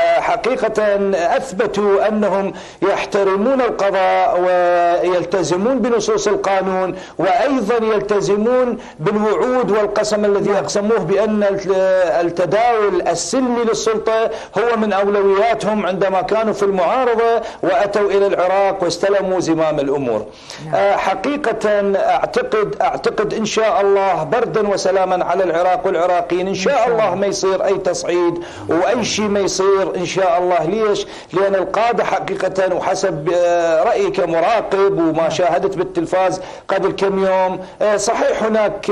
حقيقة أثبتوا أنهم يحترمون القضاء ويلتزمون بنصوص القانون، وأيضا يلتزمون بالوعود والقسم الذي أقسموه بأن التداول السلمي للسلطة هو من أولوياتهم عندما كانوا في المعارضة وأتوا إلى العراق واستلموا زمام الأمور. حقيقة أعتقد إن شاء الله بردا وسلاما على العراق والعراقيين، إن شاء الله ما يصير أي تصعيد وأي شيء ما يصير إن شاء الله. ليش؟ لأن القادة حقيقة وحسب رأيي كمراقب وما شاهدت بالتلفاز قبل كم يوم، صحيح هناك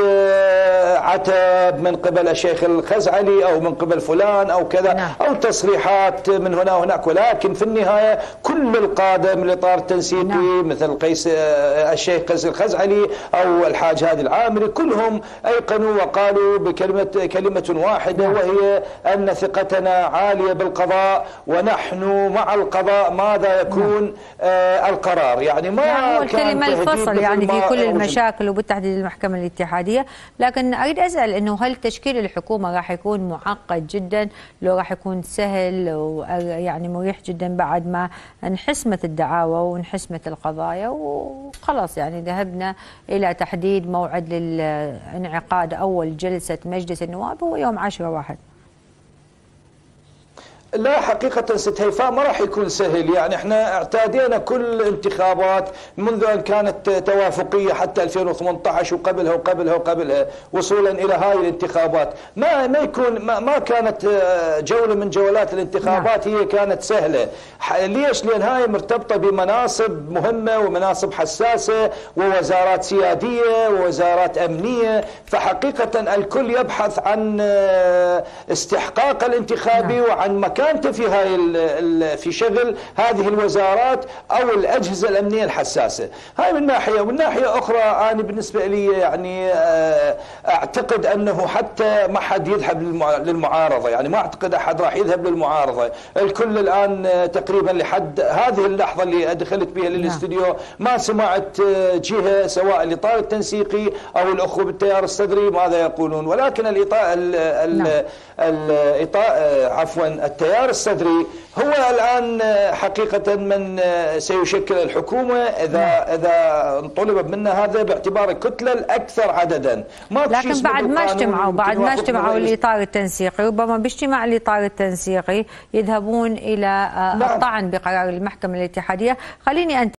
عتب من قبل الشيخ الخزعلي أو من قبل فلان أو كذا أو تصريحات من هنا وهناك، ولكن في النهاية كل القادة من الإطار التنسيقي مثل الشيخ قيس الخزعلي أو الحاج هادي العامري كلهم أيقنوا وقالوا بكلمة واحدة وهي أن ثقتنا عالية بالقضاء ونحن مع القضاء ماذا يكون القرار. يعني ما يعني الكلمة الفصل يعني في كل المشاكل وبالتحديد المحكمة الاتحادية. لكن أريد أسأل أنه هل تشكيل الحكومة راح يكون معقد جدا لو راح يكون سهل ويعني مريح جدا بعد ما انحسمت الدعاوى وانحسمت القضايا وخلاص يعني ذهبنا إلى تحديد موعد للانعقاد أول جلسة مجلس النواب هو يوم 10/1؟ لا حقيقة ست هيفاء ما راح يكون سهل. يعني احنا اعتادينا كل انتخابات منذ ان كانت توافقية حتى 2018 وقبلها وقبلها وقبلها وصولا الى هاي الانتخابات ما كانت جولة من جولات الانتخابات هي كانت سهلة. ليش؟ لان هاي مرتبطة بمناصب مهمة ومناصب حساسة ووزارات سيادية ووزارات امنية، فحقيقة الكل يبحث عن استحقاق الانتخابي وعن مكان كانت في هاي في شغل هذه الوزارات او الاجهزه الامنيه الحساسه. هاي من ناحيه، ومن ناحيه اخرى انا بالنسبه لي يعني اعتقد انه حتى ما حد يذهب للمعارضه، يعني ما اعتقد احد راح يذهب للمعارضه. الكل الان تقريبا لحد هذه اللحظه اللي دخلت بها للاستديو ما سمعت جهه سواء الاطار التنسيقي او الاخوه بالتيار الصدري ماذا يقولون، ولكن التيار الصدري هو الآن حقيقة من سيشكل الحكومة إذا طلب منا هذا باعتبار الكتلة الأكثر عددا. لكن بعد ما اجتمعوا الإطار التنسيقي ربما باجتماع الإطار التنسيقي يذهبون إلى الطعن بقرار المحكمة الاتحادية. خليني